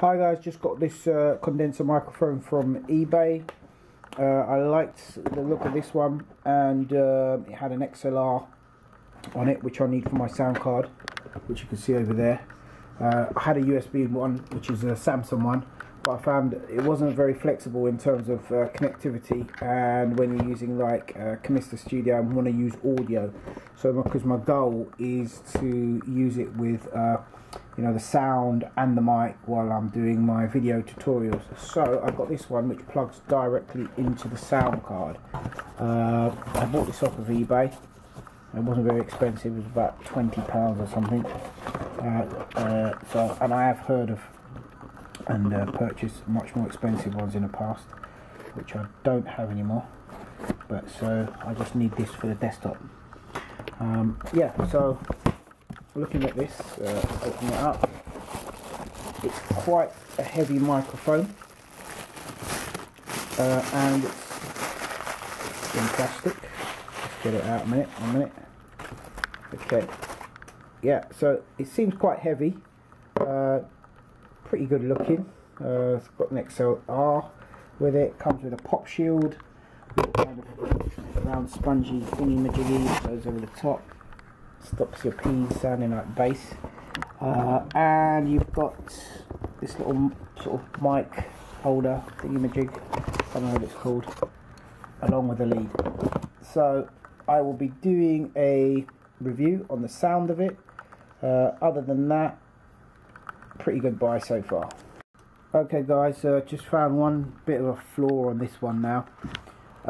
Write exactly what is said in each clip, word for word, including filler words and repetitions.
Hi guys, just got this uh, condenser microphone from eBay. Uh, I liked the look of this one, and uh, it had an X L R on it, which I need for my sound card, which you can see over there. Uh, I had a U S B one, which is a Samsung one, but I found it wasn't very flexible in terms of uh, connectivity, and when you're using like uh, Comista Studio, I want to use audio. So because my goal is to use it with Uh, you know, the sound and the mic while I'm doing my video tutorials. So I've got this one which plugs directly into the sound card. Uh, I bought this off of eBay. It wasn't very expensive, it was about twenty pounds or something. Uh, uh, so, and I have heard of and uh, purchased much more expensive ones in the past, which I don't have anymore. But so I just need this for the desktop. Um, yeah, so looking at this, uh, open it up, it's quite a heavy microphone, uh, and it's in plastic. Let's get it out a minute, one minute. Okay, yeah, so it seems quite heavy, uh, pretty good looking. Uh, it's got an X L R with it, comes with a pop shield, kind of round spongy thingy majiggy, goes over the top. Stops your P's sounding like bass, uh, and you've got this little sort of mic holder thingamajig, I don't know what it's called, along with the lead. So I will be doing a review on the sound of it. Uh, other than that, pretty good buy so far. Okay guys, uh, just found one bit of a flaw on this one now.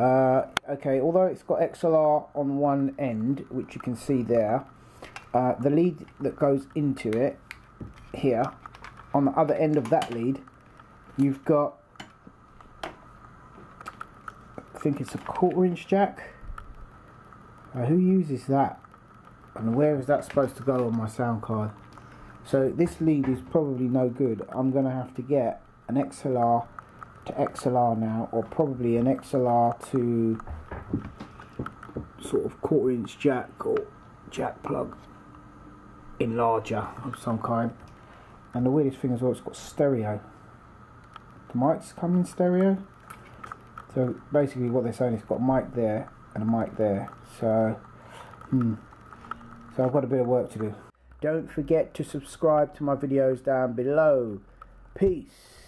Uh, okay, although it's got X L R on one end, which you can see there, uh, the lead that goes into it here, on the other end of that lead, you've got, I think it's a quarter inch jack. Uh, who uses that? And where is that supposed to go on my sound card? So this lead is probably no good. I'm going to have to get an X L R to X L R now, or probably an X L R to sort of quarter inch jack or jack plug enlarger of some kind. And the weirdest thing as well, it's got stereo. The mics come in stereo, so basically what they're saying is it's got a mic there and a mic there. So hmm so I've got a bit of work to do. Don't forget to subscribe to my videos down below. Peace.